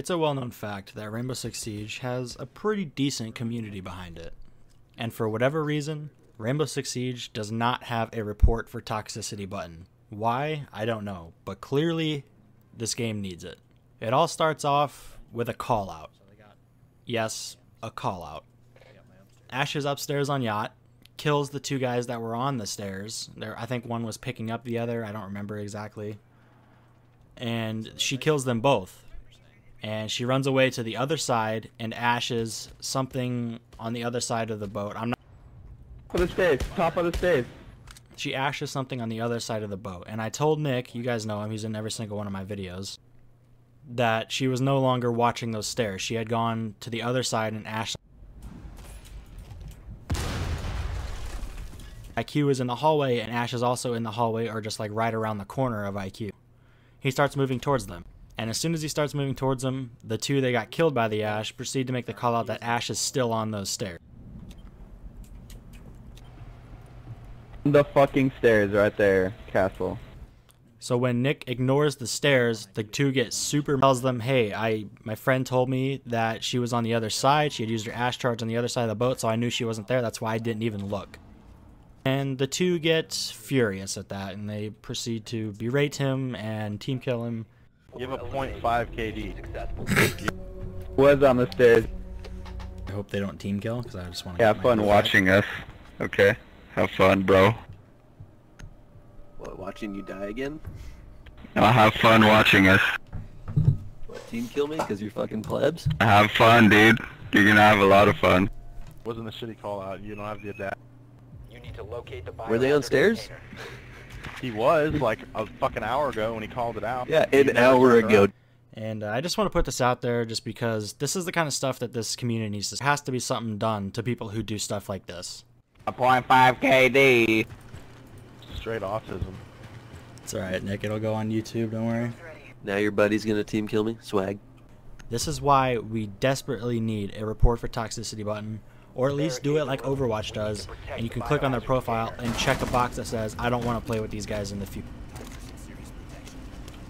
It's a well-known fact that Rainbow Six Siege has a pretty decent community behind it. And for whatever reason, Rainbow Six Siege does not have a report for toxicity button. Why? I don't know, but clearly this game needs it. It all starts off with a call-out. Yes, a call-out. Ash is upstairs on yacht, kills the two guys that were on the stairs. I think one was picking up the other, I don't remember exactly. And she kills them both. And she runs away to the other side and ashes something on the other side of the boat. I'm not. Top of the stairs. Top of the stairs. She ashes something on the other side of the boat. And I told Nick, you guys know him, he's in every single one of my videos, that she was no longer watching those stairs. She had gone to the other side and ashed. IQ is in the hallway and Ash is also in the hallway, or just like right around the corner of IQ. He starts moving towards them. And as soon as he starts moving towards them, the two that got killed by the Ash proceed to make the call out that Ash is still on those stairs. The fucking stairs right there, Castle. So when Nick ignores the stairs, the two get super, tells them, hey, my friend told me that she was on the other side. She had used her Ash charge on the other side of the boat, so I knew she wasn't there. That's why I didn't even look. And the two get furious at that, and they proceed to berate him and team kill him. You have a 0.5 KD. Was on the stairs. I hope they don't team kill, because I just want to... Yeah, have fun watching us. Okay. Have fun, bro. What, watching you die again? I'll have fun watching us. What, team kill me because you're fucking plebs? Have fun, dude. You're gonna have a lot of fun. Wasn't a shitty call out. You don't have the adapt. You need to locate the... Were they on stairs? He was, like, a fucking hour ago when he called it out. Yeah, an hour ago. And I just want to put this out there just because this is the kind of stuff that this community needs. There has to be something done to people who do stuff like this. A 0.5 KD. Straight autism. It's alright, Nick. It'll go on YouTube. Don't worry. Now your buddy's going to team kill me. Swag. This is why we desperately need a report for toxicity button. Or at least do it like Overwatch does, and you can click on their profile and check a box that says, I don't want to play with these guys in the future.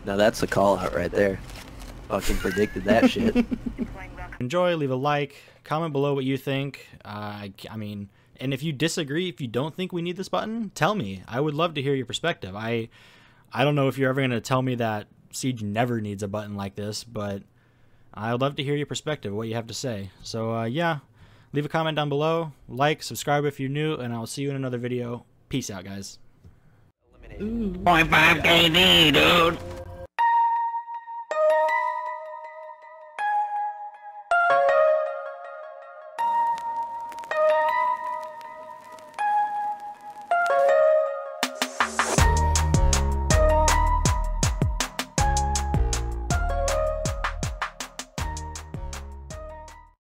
Now that's a call out right there. Fucking predicted that shit. Enjoy, leave a like, comment below what you think. I mean, and if you disagree, if you don't think we need this button, tell me. I would love to hear your perspective. I don't know if you're ever going to tell me that Siege never needs a button like this, but I'd love to hear your perspective, what you have to say. So, yeah. Leave a comment down below, like, subscribe if you're new, and I'll see you in another video. Peace out, guys. 0.5 KD, dude.